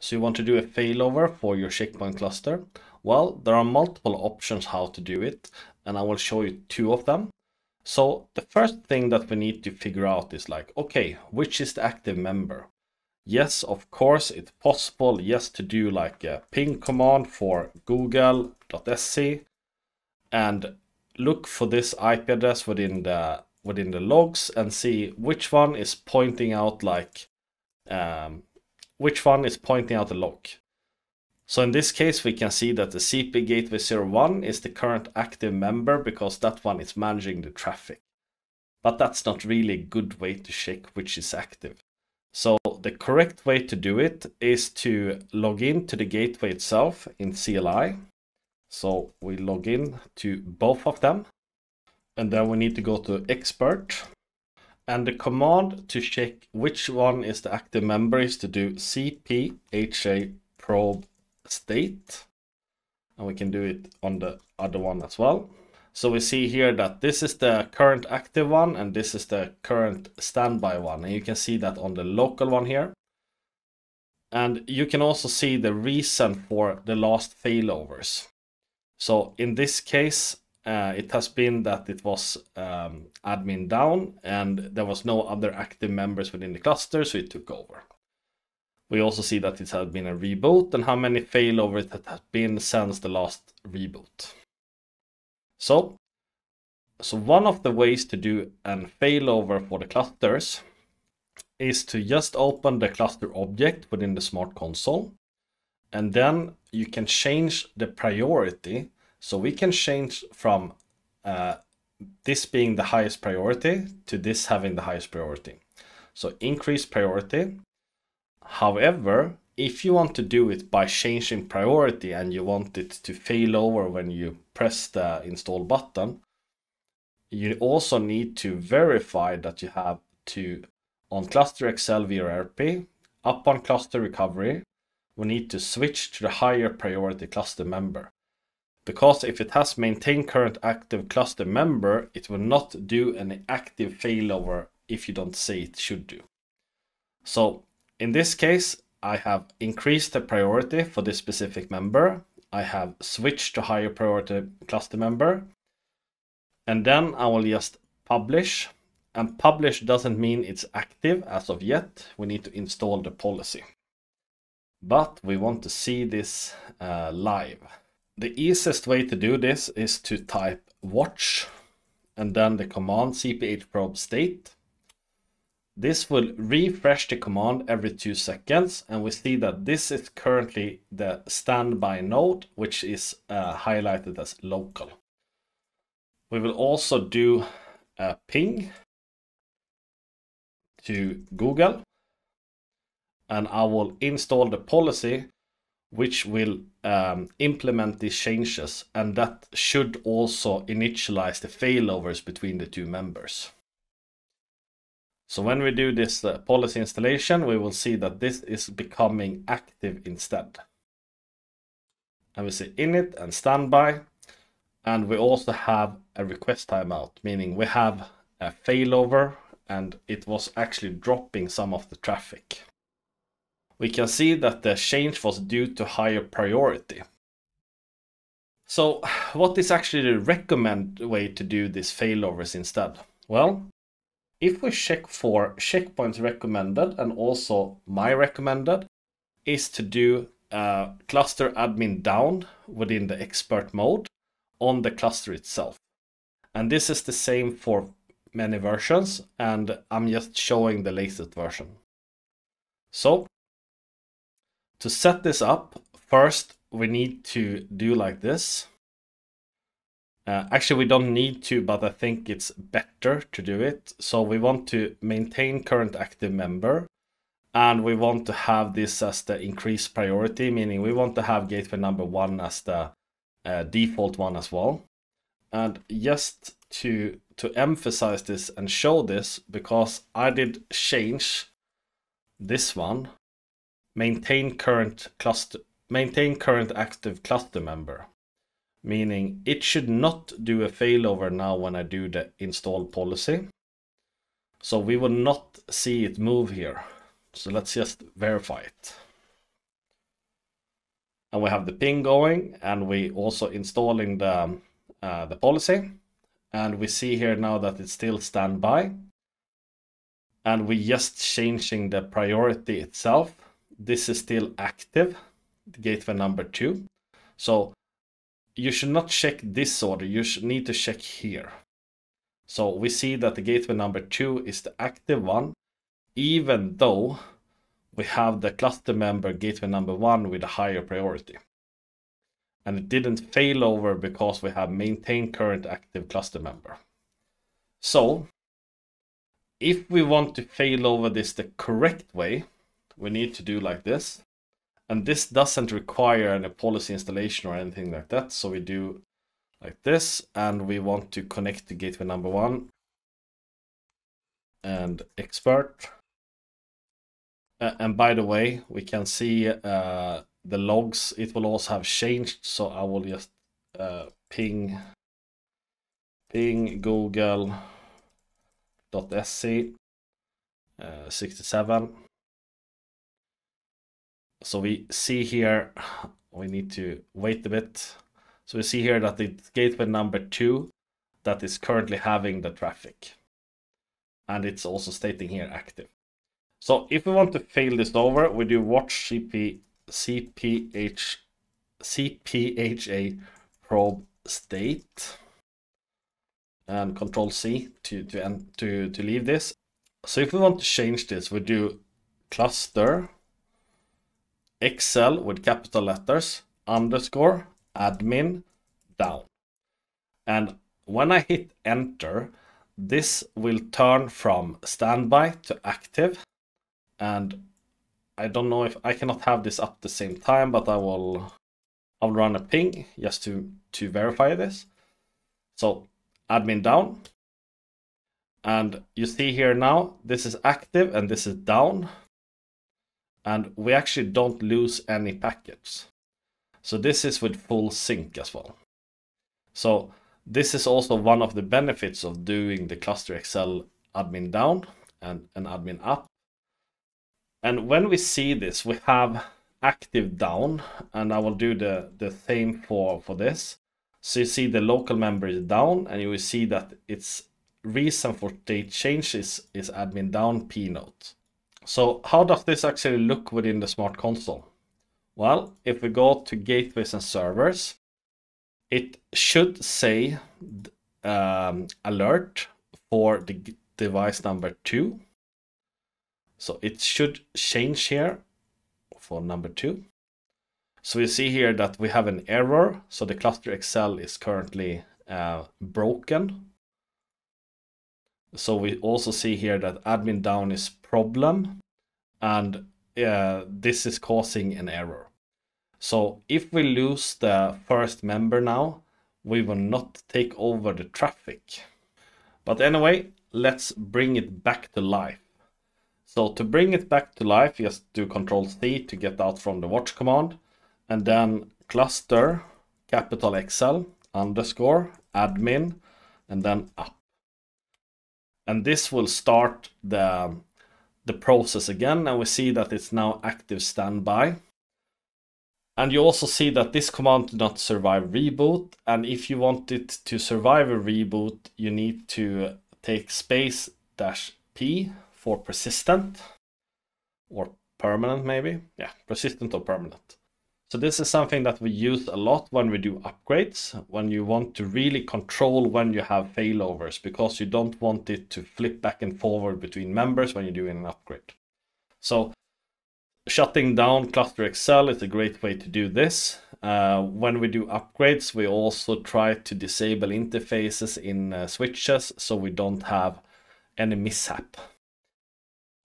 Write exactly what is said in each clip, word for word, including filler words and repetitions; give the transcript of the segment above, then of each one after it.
So you want to do a failover for your checkpoint cluster? Well, there are multiple options how to do it, and I will show you two of them. So the first thing that we need to figure out is like, okay, which is the active member? Yes, of course, it's possible, yes, to do like a ping command for google dot s c and look for this I P address within the within the logs and see which one is pointing out like um, which one is pointing out the log. So in this case, we can see that the C P gateway zero one is the current active member because that one is managing the traffic. But that's not really a good way to check which is active. So the correct way to do it is to log in to the gateway itself in C L I. So we log in to both of them. And then we need to go to expert. And the command to check which one is the active member is to do cphaprobe state. And we can do it on the other one as well. So we see here that this is the current active one and this is the current standby one. And you can see that on the local one here. And you can also see the reason for the last failovers. So in this case, Uh, it has been that it was um, admin down and there was no other active members within the cluster, so it took over. We also see that it had been a reboot and how many failovers that had been since the last reboot. So, so one of the ways to do an failover for the clusters is to just open the cluster object within the Smart console, and then you can change the priority. So we can change from uh, this being the highest priority to this having the highest priority. So increase priority. However, if you want to do it by changing priority and you want it to fail over when you press the install button, you also need to verify that you have to, on ClusterXL V R R P, upon cluster recovery, we need to switch to the higher priority cluster member. Because if it has maintained current active cluster member, it will not do an active failover if you don't say it should do. So in this case, I have increased the priority for this specific member. I have switched to higher priority cluster member. And then I will just publish. And publish doesn't mean it's active as of yet. We need to install the policy. But we want to see this uh, live. The easiest way to do this is to type watch and then the command cphaprobe state. This will refresh the command every two seconds and we see that this is currently the standby node, which is uh, highlighted as local. We will also do a ping to Google and I will install the policy which will um, implement these changes, and that should also initialize the failovers between the two members. So when we do this uh, policy installation, we will see that this is becoming active instead. And we see init and standby, and we also have a request timeout, meaning we have a failover, and it was actually dropping some of the traffic. We can see that the change was due to higher priority. So what is actually the recommended way to do these failovers instead? Well, if we check for checkpoints recommended and also my recommended is to do uh, cluster admin down within the expert mode on the cluster itself. And this is the same for many versions and I'm just showing the latest version. So, to set this up, first we need to do like this. Uh, actually, we don't need to, but I think it's better to do it. So we want to maintain current active member and we want to have this as the increased priority, meaning we want to have gateway number one as the uh, default one as well. And just to, to emphasize this and show this, because I did change this one. Maintain current cluster, maintain current active cluster member, meaning it should not do a failover now when I do the install policy. So we will not see it move here. So let's just verify it. and we have the ping going, and we also installing the, uh, the policy. And we see here now that it's still standby. And we just changing the priority itself. This is still active, gateway number two. So you should not check this order, you should need to check here. So we see that the gateway number two is the active one, even though we have the cluster member gateway number one with a higher priority. And it didn't fail over because we have maintained current active cluster member. So if we want to fail over this the correct way, we need to do like this. And this doesn't require any policy installation or anything like that. So we do like this, and we want to connect to gateway number one and expert. Uh, and by the way, we can see uh, the logs. It will also have changed. So I will just uh, ping, ping google dot s c uh, sixty-seven. So we see here, we need to wait a bit. So we see here that the gateway number two that is currently having the traffic. And it's also stating here active. So if we want to fail this over, we do watch C P cphaprobe state and control C to, to, end, to, to leave this. So if we want to change this, we do cluster X L with capital letters, underscore, admin, down. And when I hit enter, this will turn from standby to active. And I don't know if I cannot have this up at the same time, but I will I'll run a ping just to, to verify this. So admin down. And you see here now, this is active and this is down. And we actually don't lose any packets. So this is with full sync as well. So this is also one of the benefits of doing the ClusterXL admin down and an admin up. And when we see this, we have active down, and I will do the, the same for, for this. So you see the local member is down, and you will see that its reason for state change is, is admin down pnode. So how does this actually look within the Smart Console? Well, if we go to gateways and servers, it should say um, alert for the device number two. So it should change here for number two. So we see here that we have an error. So the ClusterXL is currently uh, broken. So we also see here that admin down is problem, and uh, this is causing an error. So if we lose the first member now, we will not take over the traffic. But anyway, let's bring it back to life. So to bring it back to life, just do control C to get out from the watch command, and then cluster capital X L underscore admin, and then up. And this will start the, the process again. And we see that it's now active standby. And you also see that this command did not survive reboot. And if you want it to survive a reboot, you need to take space dash P for persistent or permanent, maybe. Yeah, persistent or permanent. So this is something that we use a lot when we do upgrades, when you want to really control when you have failovers, because you don't want it to flip back and forward between members when you're doing an upgrade. So shutting down ClusterXL is a great way to do this. Uh, when we do upgrades, we also try to disable interfaces in uh, switches so we don't have any mishap.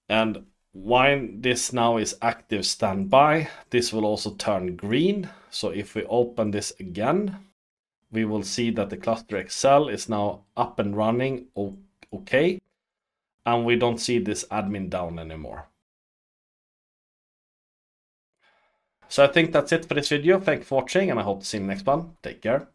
And why this now is active standby, this will also turn green. So if we open this again, we will see that the ClusterXL is now up and running okay. And we don't see this admin down anymore. So I think that's it for this video. Thank you for watching, and I hope to see you in the next one. Take care.